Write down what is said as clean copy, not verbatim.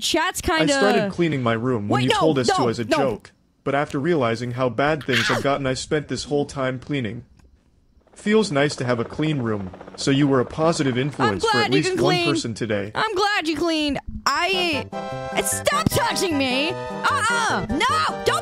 Chat's kind of... I started cleaning my room when you told us to as a joke. But after realizing how bad things have gotten, I spent this whole time cleaning. Feels nice to have a clean room, so you were a positive influence for at least one person today. I'm glad you cleaned. Stop touching me! No! Don't